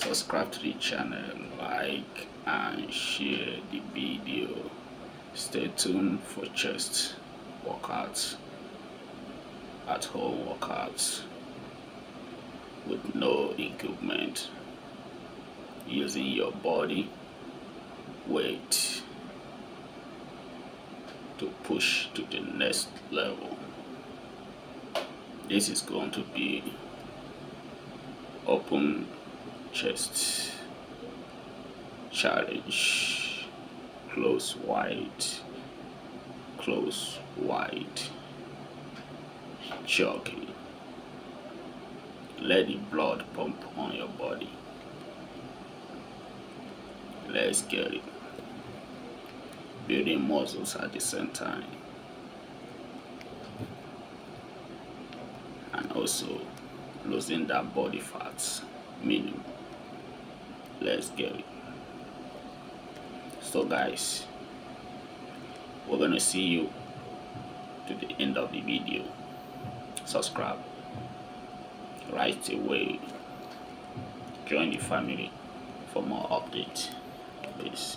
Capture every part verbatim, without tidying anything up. subscribe to the channel, like and share the video. Stay tuned for chest workouts, at home workouts with no equipment, using your body weight to push to the next level. This is going to be open chest challenge, close wide, close wide, jogging. Let the blood pump on your body. Let's get it. Building muscles at the same time, and also losing that body fat minimum. Let's get it. So guys, we're gonna see you to the end of the video. Subscribe right away. Join the family for more updates. Peace.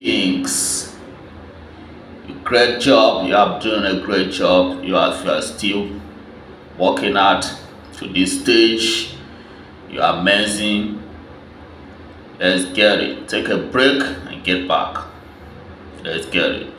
Thanks. Great job. You are doing a great job. You are, if you are still working hard to this stage, you are amazing. Let's get it. Take a break and get back. Let's get it.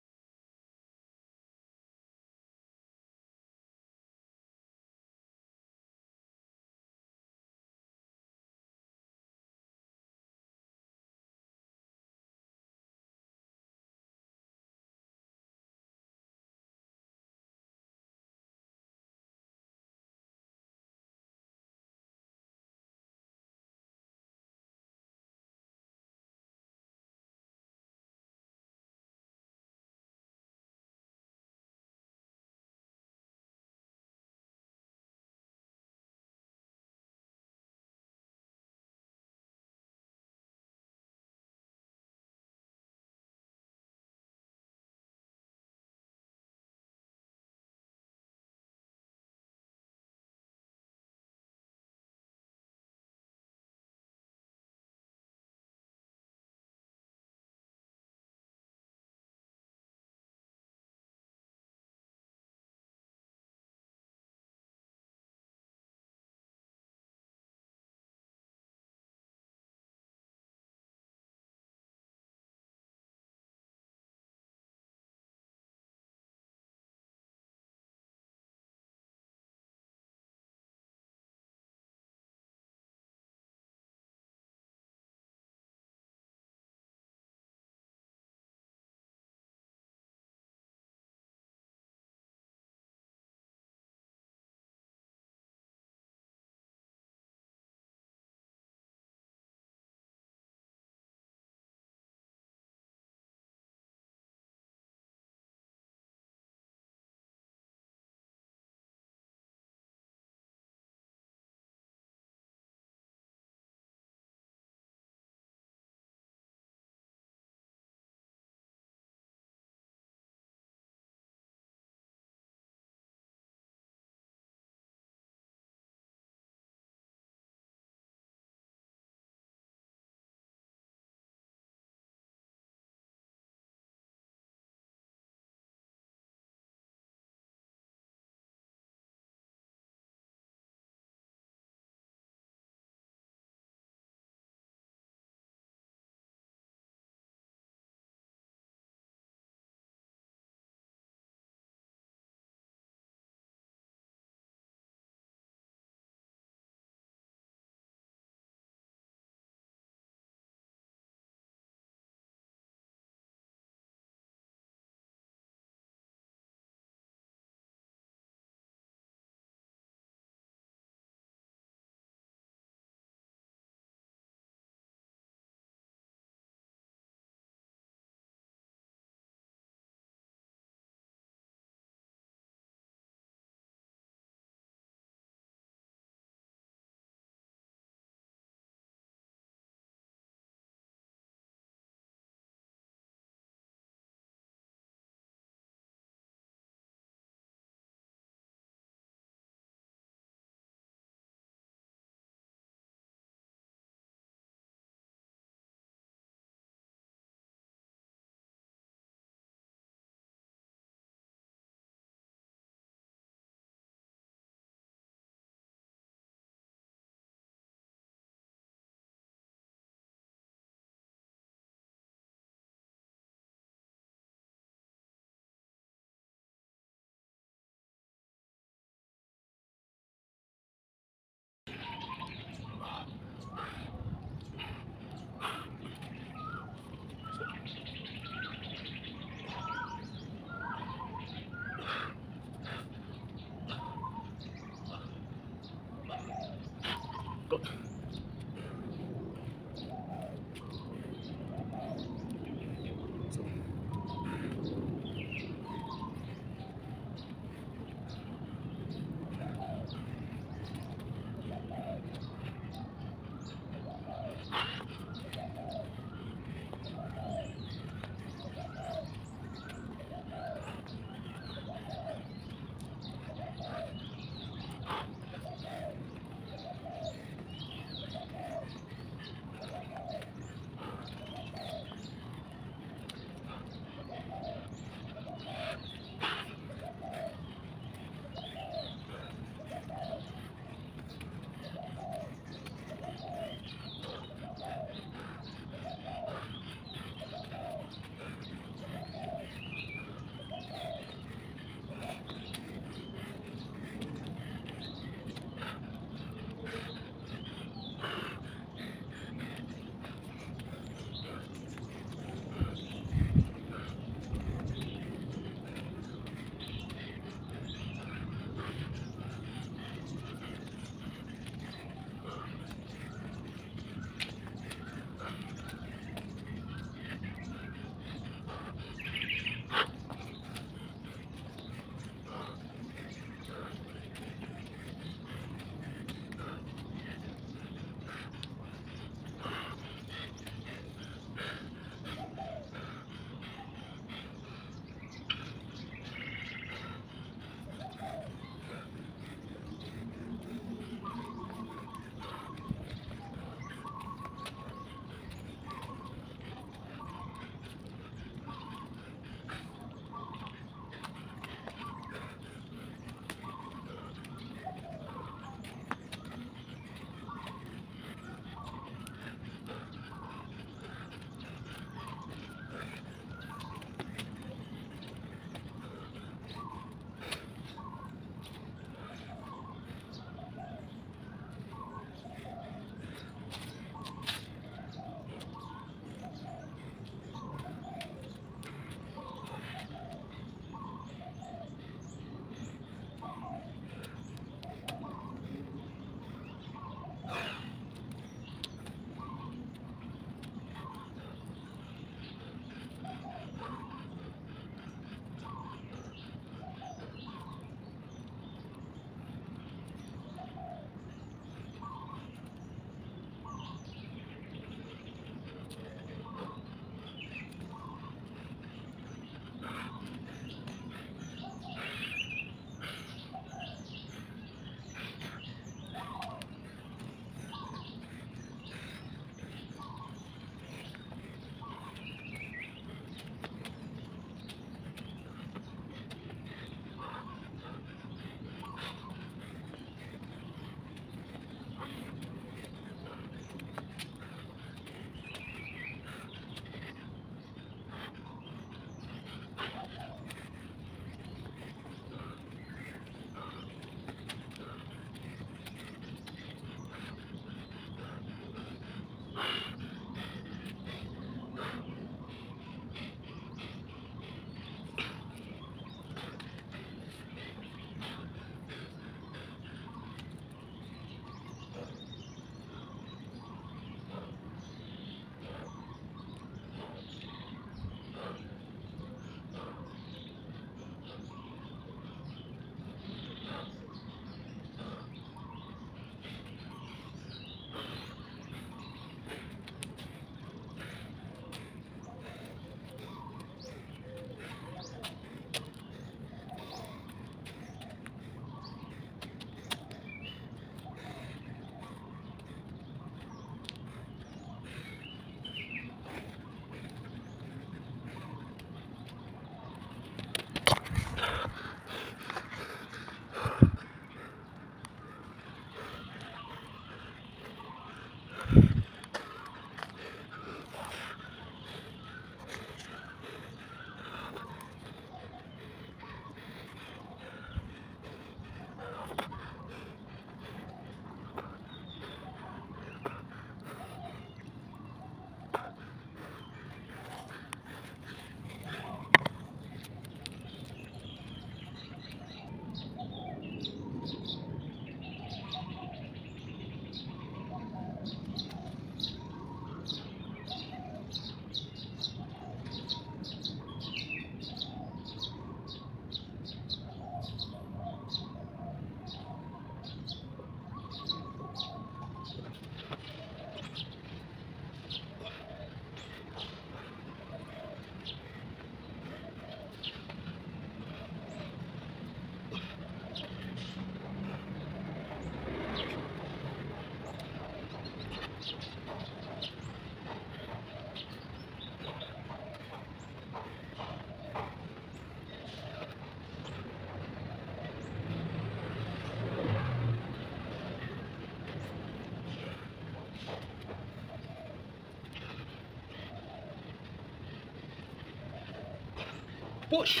Push.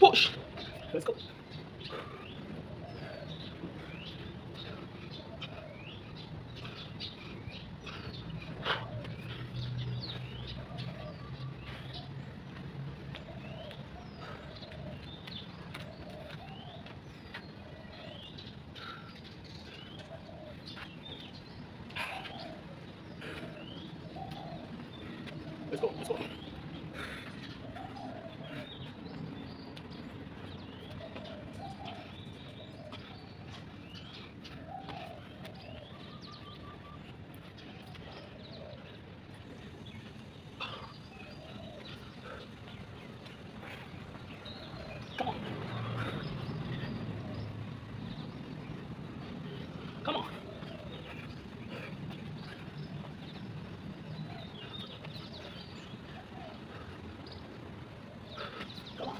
Push. Let's go. Let's go, let's go. Come on. Come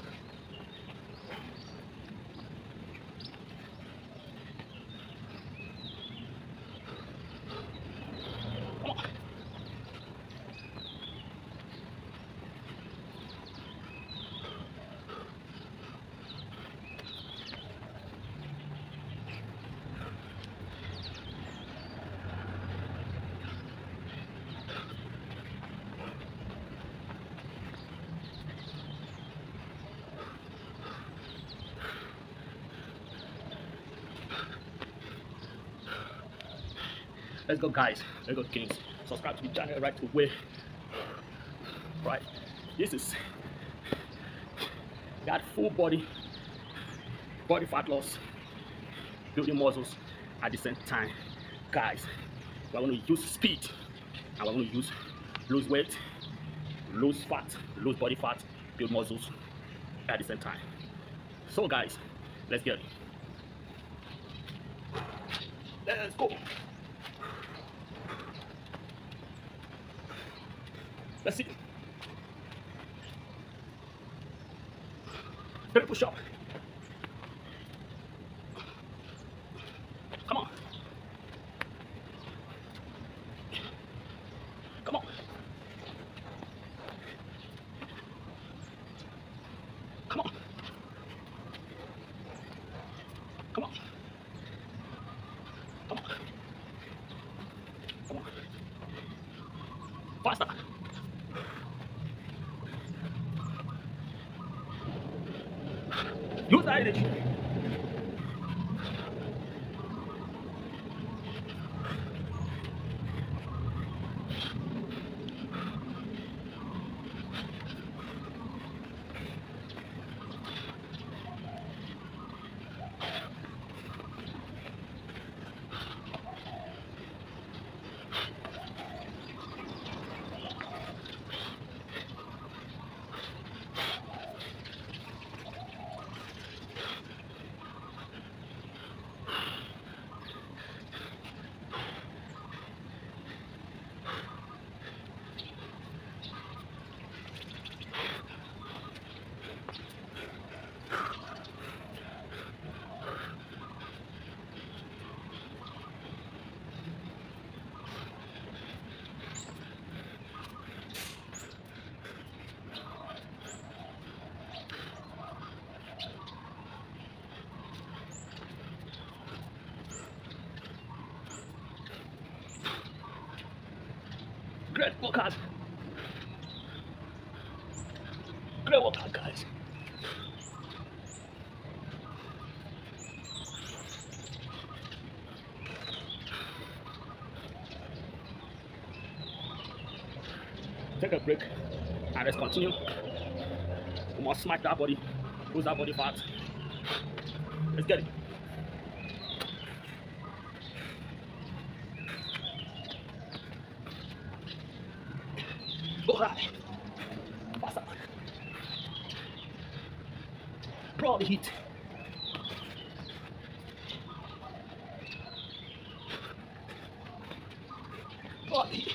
on. Let's go, guys. Let's go, kings. Subscribe to the channel right away. Right. This is that full body, body fat loss, building muscles at the same time, guys. We're going to use speed, and we're going to use lose weight, lose fat, lose body fat, build muscles at the same time. So, guys, let's get it. Let's go. That's it. Better push up. Come on. Come on. Come on. Come on. Come on. Come on. Faster. Use that energy. Great workout. Great workout, guys. Take a break and let's continue. We must smack that body, lose that body fat. Let's get it. Alright, pass up. Draw the heat. Draw the heat.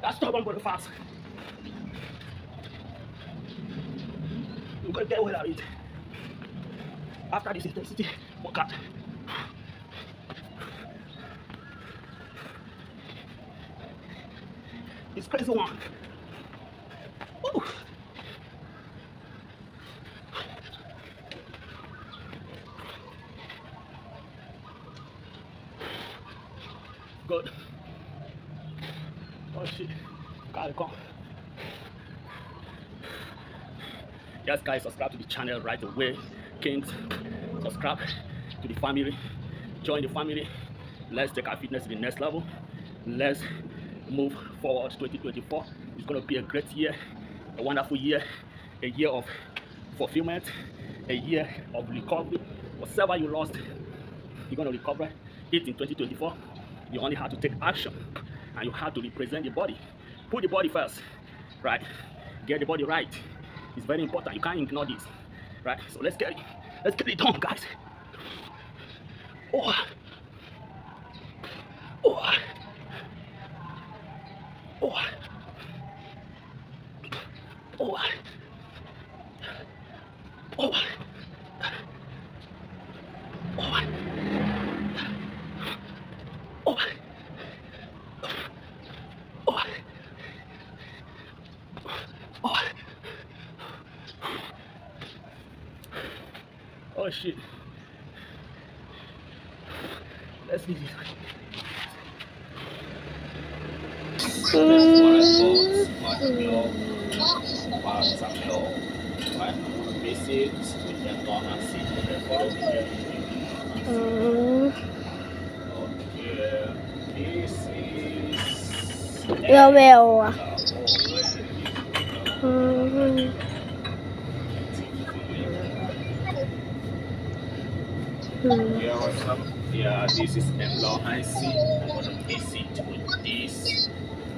That's not one going fast. You're going to get away with it. After this intensity, work out. It's crazy one. Woo. Good. Oh shit. Gotta go. Yes guys, subscribe to the channel right away. Kings, subscribe to the family. Join the family. Let's take our fitness to the next level. Let's move forward. Twenty twenty-four, it's going to be a great year, a wonderful year, a year of fulfillment, a year of recovery. Whatever you lost, you're going to recover it in twenty twenty-four. You only have to take action, and you have to represent the body. Put the body first, right? Get the body right. It's very important. You can't ignore this, right? So let's get it, let's get it done, guys. Oh, oh. Oh, oh, oh, oh, oh, oh, oh, oh, shit. Let's do this. Yo veo. Mm. Mm. Yeah, what's up? Yeah, this is Emlaw I C. I'm gonna mix it with this.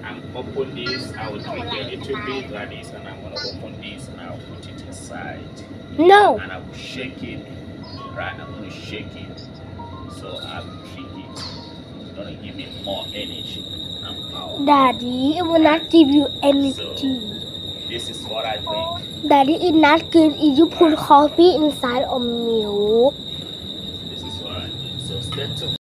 I'm open this. I will drink a little bit like this, and I'm gonna open this, and I'll put it inside. No. And I will shake it. Right, I'm gonna shake it. So I will drink it. It's gonna give me more energy. Daddy, it will not give you energy. So, this is what I drink. Daddy, it's not good if you put coffee inside of milk. This is what I drink. So stay tuned.